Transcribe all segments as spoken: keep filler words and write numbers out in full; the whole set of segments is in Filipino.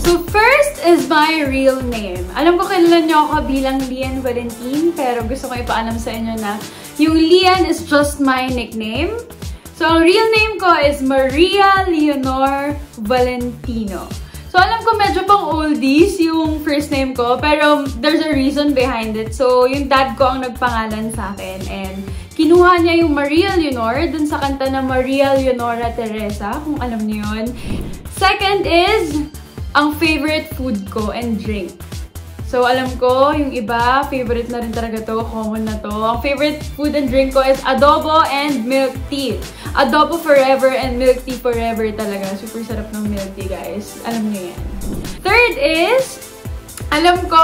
So first is my real name. Alam ko kilala niyo ako bilang Lianne Valentin, pero gusto ko ipaalam sa inyo na yung Lianne is just my nickname. So ang real name ko is Maria Leonor Valentino. So alam ko medyo pang oldies yung first name ko, pero there's a reason behind it. So yung dad ko ang nagpangalan sa akin, and kinuha niya yung Maria Leonor dun sa kanta na Maria Leonora Teresa, kung alam niyo yun. Second is, ang favorite food ko and drink. So alam ko, yung iba, favorite na rin talaga to, common na to. Ang favorite food and drink ko is adobo and milk tea. Adobo forever and milk tea forever talaga. Super sarap ng milk tea, guys. Alam niyo yan. Third is, Alam ko,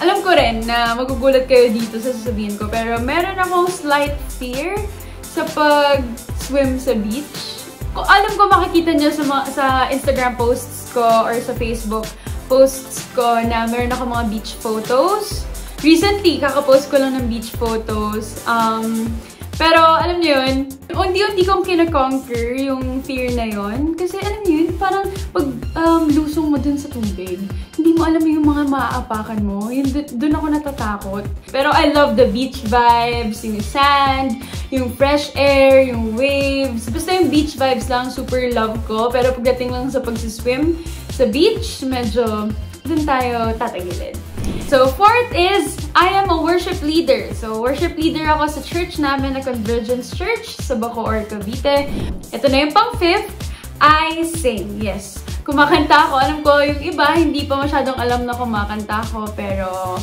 alam ko rin na magugulat kayo dito sa sasabihin ko, pero meron akong slight fear sa pag-swim sa beach. Kung alam ko makikita nyo sa, sa Instagram posts ko or sa Facebook posts ko na meron ako mga beach photos. Recently, kakapost ko lang ng beach photos. Um, pero alam nyo yun, unti-unti kong kinakonquer yung fear na yun. Kasi alam nyo yun, parang pag um, lusong mo dun sa tubig, hindi mo alam yung mga maaapakan mo. Yun, doon ako natatakot. Pero I love the beach vibes, yung sand, yung fresh air, yung waves. Basta yung beach vibes lang, super love ko. Pero pagdating lang sa pagsiswim sa beach, medyo doon tayo tatagilid. So fourth is, I am a worship leader. So worship leader ako sa church namin na Convergence Church sa Bacoor, Cavite. Ito na yung pang fifth, I sing. Yes. Kumakanta ako. Alam ko, yung iba, hindi pa masyadong alam na kumakanta ako, pero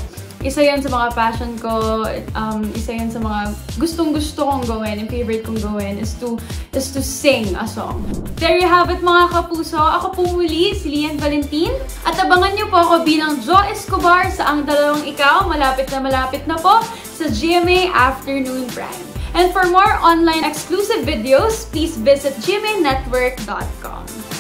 isa yun sa mga passion ko, um, isa yun sa mga gustong-gusto kong gawin, yung favorite kong gawin is to, is to sing a song. There you have it, mga kapuso. Ako po muli, si Lianne Valentin. At abangan niyo po ako bilang Jo Escobar sa Ang Dalawang Ikaw, malapit na malapit na po, sa G M A Afternoon Prime. And for more online exclusive videos, please visit g m a network dot com.